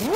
Woo!